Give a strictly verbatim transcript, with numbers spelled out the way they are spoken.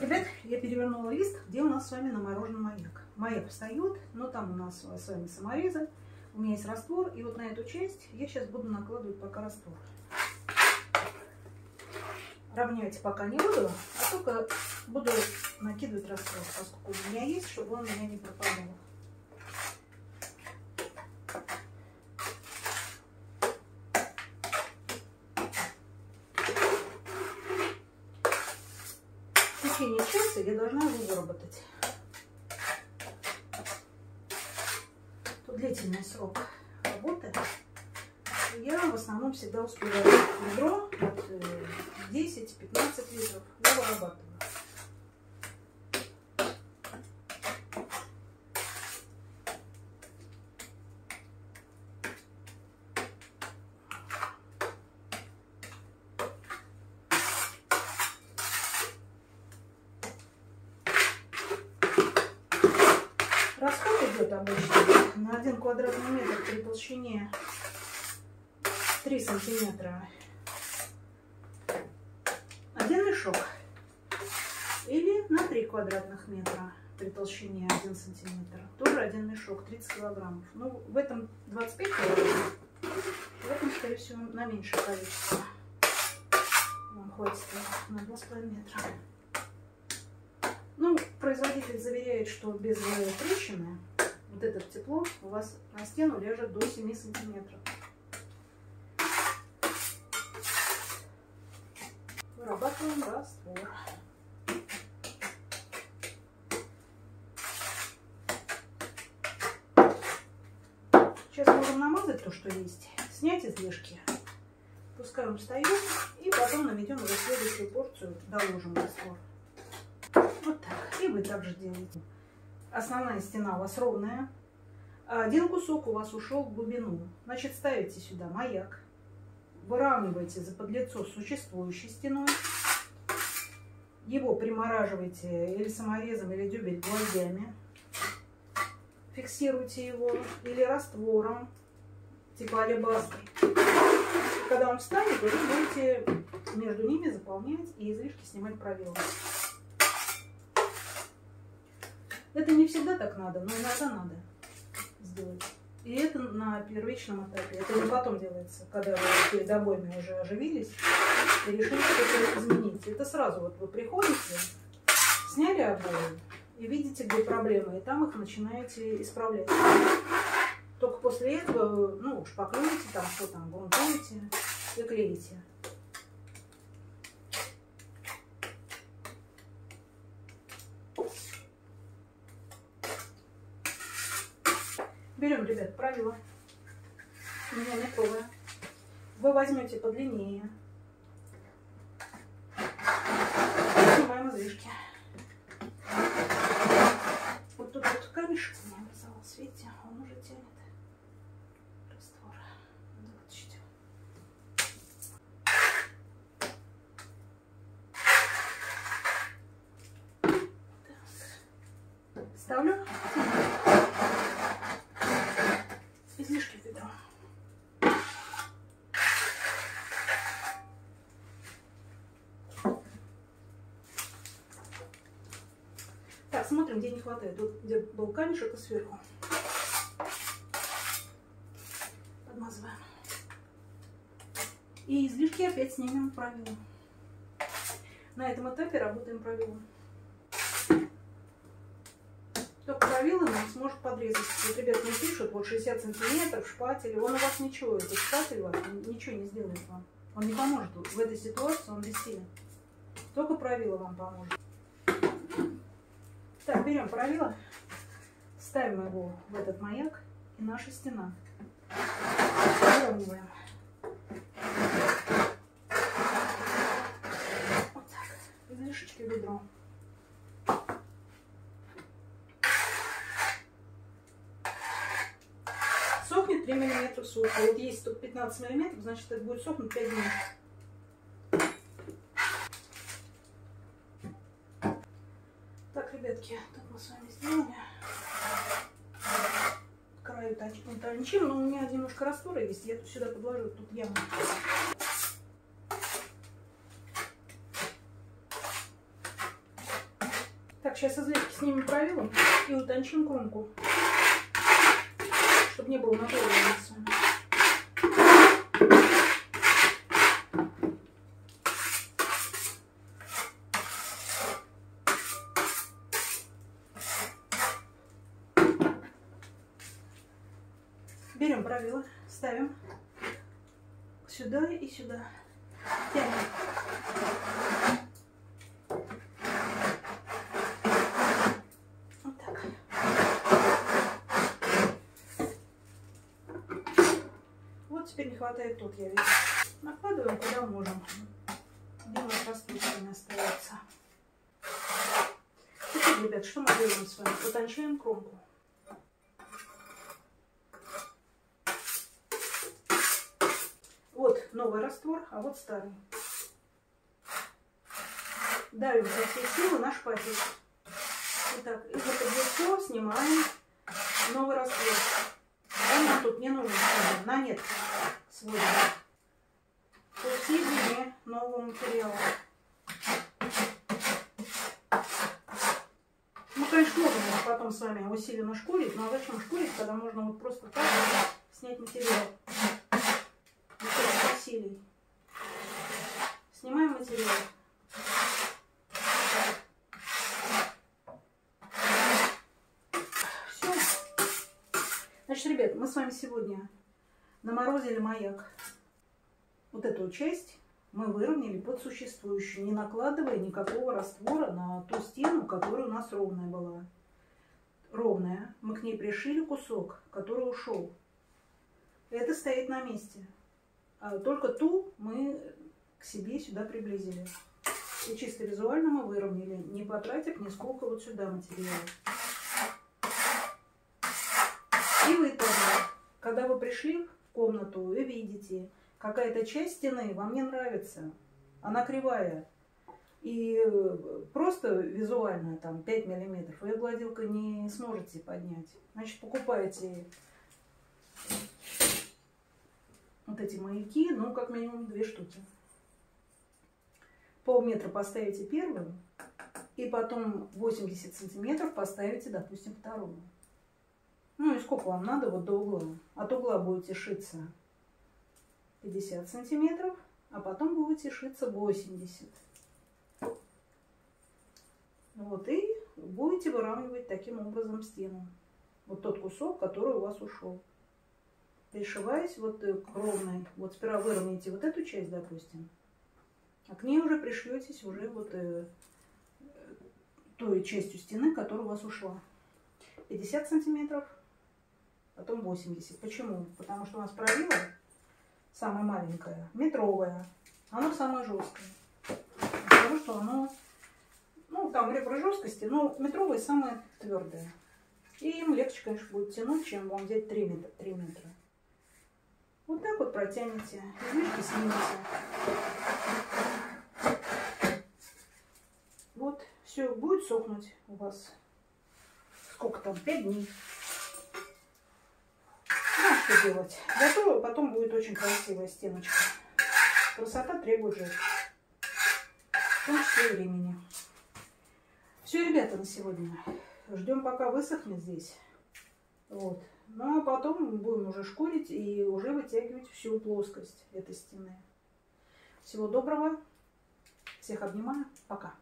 Ребят, я перевернула лист, где у нас с вами наморожен маяк. Маяк встает, но там у нас с вами саморезы. У меня есть раствор, и вот на эту часть я сейчас буду накладывать пока раствор. Равнять пока не буду, а только буду накидывать раствор, поскольку у меня есть, чтобы он у меня не пропадал. В течение часа я должна его выработать. Тут длительный срок работы. Я в основном всегда успеваю ведро от десяти до пятнадцати литров. Я вырабатываю. На один квадратный метр при толщине три сантиметра один мешок, или на три квадратных метра при толщине один сантиметр тоже один мешок, тридцать килограммов. Ну, в этом двадцать пять килограммов, в этом, скорее всего, на меньшее количество. Вам хватит на два с половиной метра. Ну, производитель заверяет, что без трещины вот это тепло у вас на стену лежит до семи сантиметров. Вырабатываем раствор. Сейчас можем намазать то, что есть, снять излишки. Пускай он встает, и потом наведем уже следующую порцию, доложим раствор. Вот так. И вы также делаете. Основная стена у вас ровная. Один кусок у вас ушел в глубину. Значит, ставите сюда маяк. Выравниваете заподлицо с существующей стеной. Его примораживаете или саморезом, или дюбель гвоздями. Фиксируйте его. Или раствором, типа алебастра. Когда он встанет, вы будете между ними заполнять и излишки снимать пробелы. Это не всегда так надо, но иногда надо сделать. И это на первичном этапе. Это не потом делается, когда вы перед обоями уже оживились и решили что-то изменить. Это сразу вот вы приходите, сняли обои и видите, где проблемы, и там их начинаете исправлять. Только после этого, ну, шпаклюете там, что там, грунтуете и клеите. Берем, ребят, правило. У меня метровое. Вы возьмете подлиннее. Снимаем излишки. Вот тут вот камешек у меня образовался. Видите, он уже тянет раствор. Надо вытащить его. Так. Ставлю. Смотрим, где не хватает. Вот где был камешек и сверху. Подмазываем. И излишки опять снимем правилом. На этом этапе работаем правилом. Только правило нам сможет подрезать. Вот ребята не пишут, вот шестьдесят сантиметров, шпатель. Он у вас ничего, этот шпатель у вас ничего не сделает вам. Он не поможет. В этой ситуации он бессилен. Только правило вам поможет. Так, берем правило, ставим его в этот маяк, и наша стена. Выравниваем. Вот так. Излишечки в ведро. Сохнет три миллиметра в сутки. Вот есть тут пятнадцать миллиметров, значит это будет сохнуть пять дней. Ребятки, так мы с вами сделали. Край утончим, но у меня немножко раствора есть. Я тут сюда подложу, тут яму. сейчас излишки с ними провела и утончим кромку, чтобы не было напора мяса. Берем правило, ставим сюда и сюда. Тянем. Вот так. Вот теперь не хватает тут, я вижу. Накладываем куда можем. Где у нас раскрученная остается. Теперь, ребят, что мы делаем с вами? Утончаем кромку. Новый раствор, а вот старый. Давим со всей силы наш пакет. Итак, из этого все снимаем новый раствор. Он нам тут не нужен, на нет сводим. По всей длине нового материала. Ну, конечно, можно потом с вами усиленно шкурить, но зачем шкурить, когда можно вот просто так снять материал. Снимаем материал. Все. Значит, ребят, мы с вами сегодня наморозили маяк. Вот эту часть мы выровняли под существующую, не накладывая никакого раствора на ту стену, которая у нас ровная была. Ровная. Мы к ней пришили кусок, который ушел. Это стоит на месте. Только ту мы к себе сюда приблизили. И чисто визуально мы выровняли, не потратив нисколько вот сюда материала. И вы тоже, когда вы пришли в комнату, вы видите, какая-то часть стены вам не нравится. Она кривая. И просто визуально там пять миллиметров вы гладилкой не сможете поднять. Значит, покупаете вот эти маяки, ну, как минимум две штуки. Полметра поставите первую, и потом восемьдесят сантиметров поставите, допустим, вторую. Ну, и сколько вам надо вот до угла. От угла будете шиться пятьдесят сантиметров, а потом будете шиться восемьдесят. Вот, и будете выравнивать таким образом стену. Вот тот кусок, который у вас ушел. Пришиваясь вот к ровной, вот сперва выровняйте вот эту часть, допустим, а к ней уже пришьетесь уже вот э, той частью стены, которая у вас ушла. пятьдесят сантиметров, потом восемьдесят. Почему? Потому что у нас правило, самая маленькая, метровая, оно самое жесткое. Потому что оно, ну там ребра жесткости, но метровая самая твердая. И им легче, конечно, будет тянуть, чем вам взять три метра. Вот так вот протяните, излишки снимите. Вот, все, будет сохнуть у вас. Сколько там? пять дней. Ну, что делать? Готово, потом будет очень красивая стеночка. Красота требует жертв. В том числе времени. Все, ребята, на сегодня. Ждем, пока высохнет здесь. Вот. Ну, а потом будем уже шкурить и уже вытягивать всю плоскость этой стены. Всего доброго. Всех обнимаю. Пока.